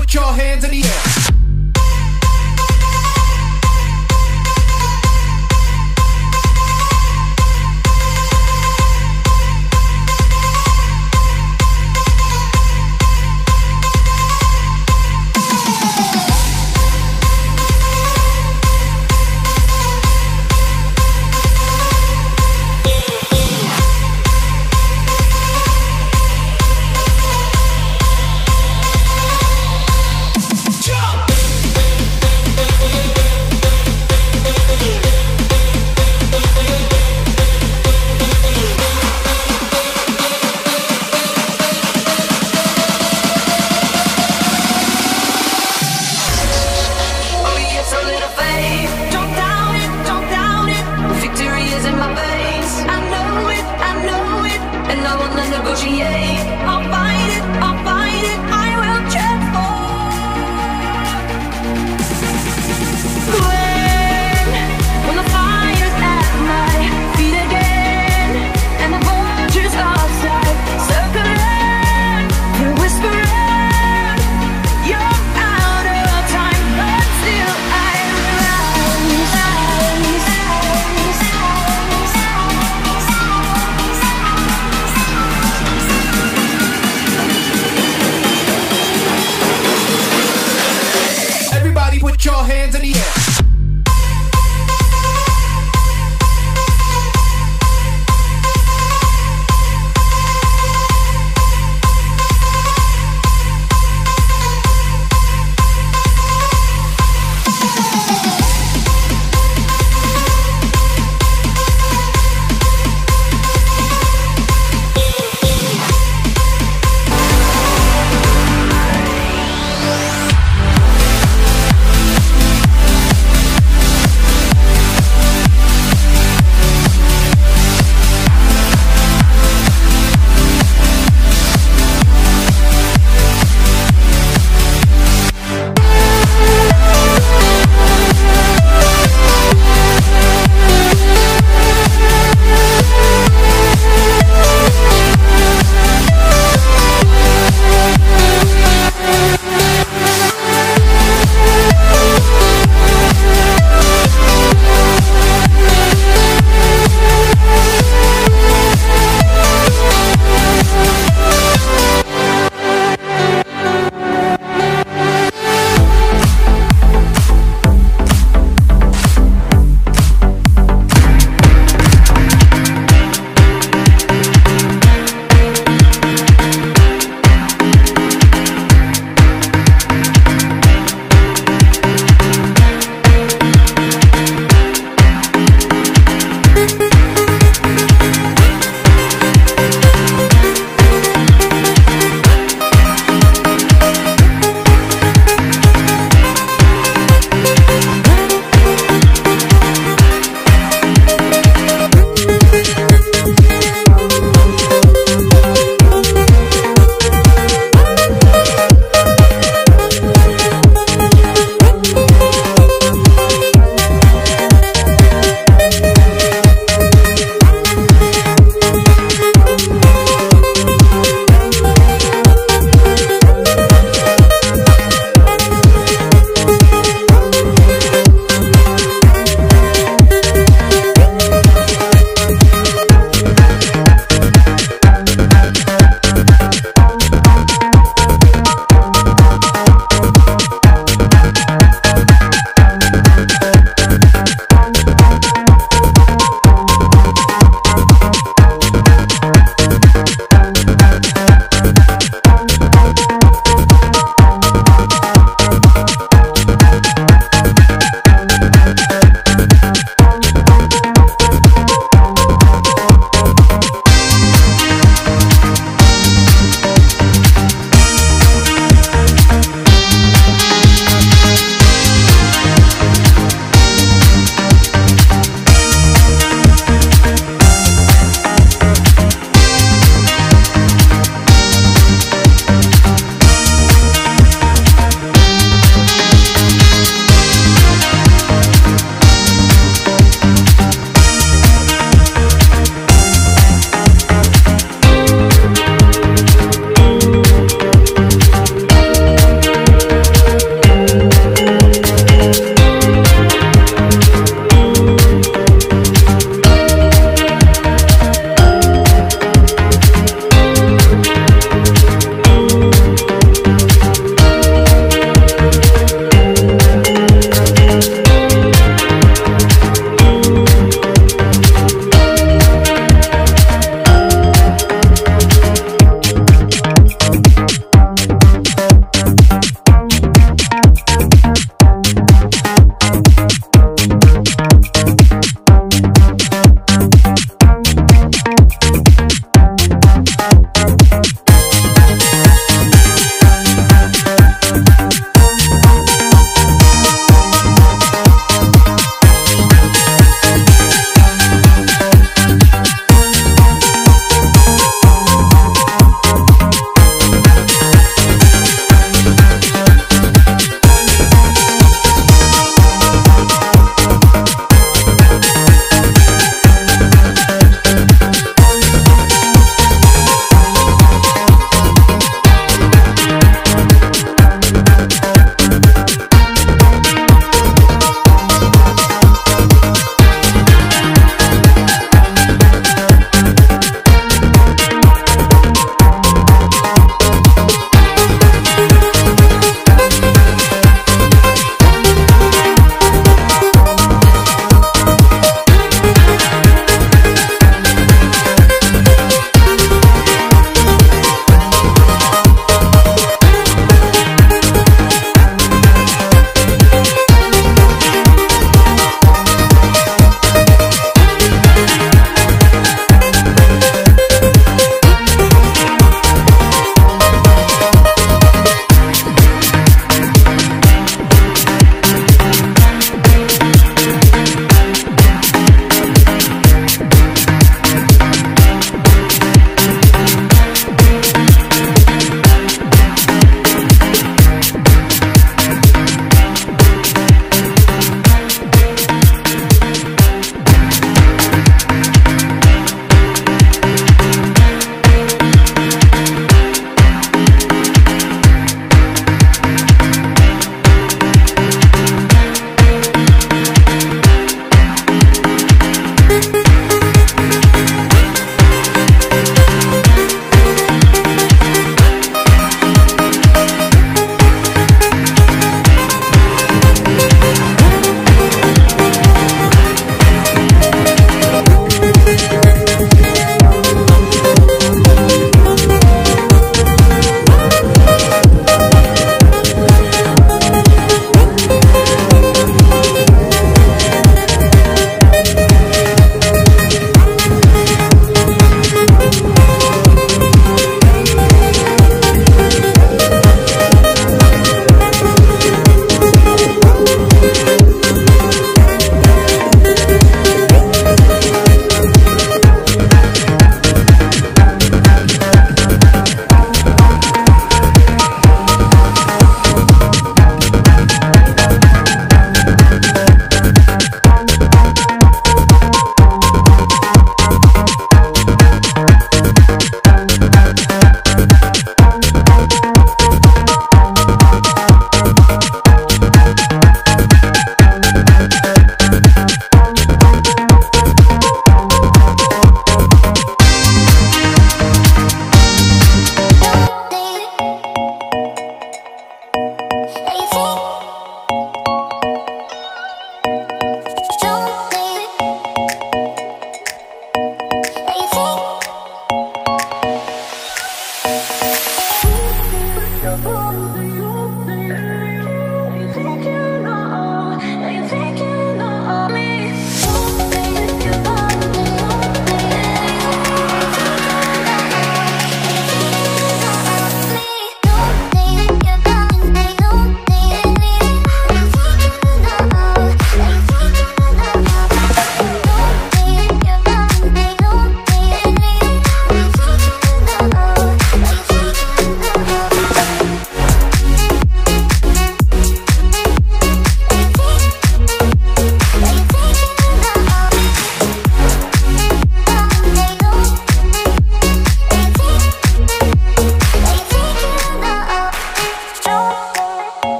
Put your hands in the air.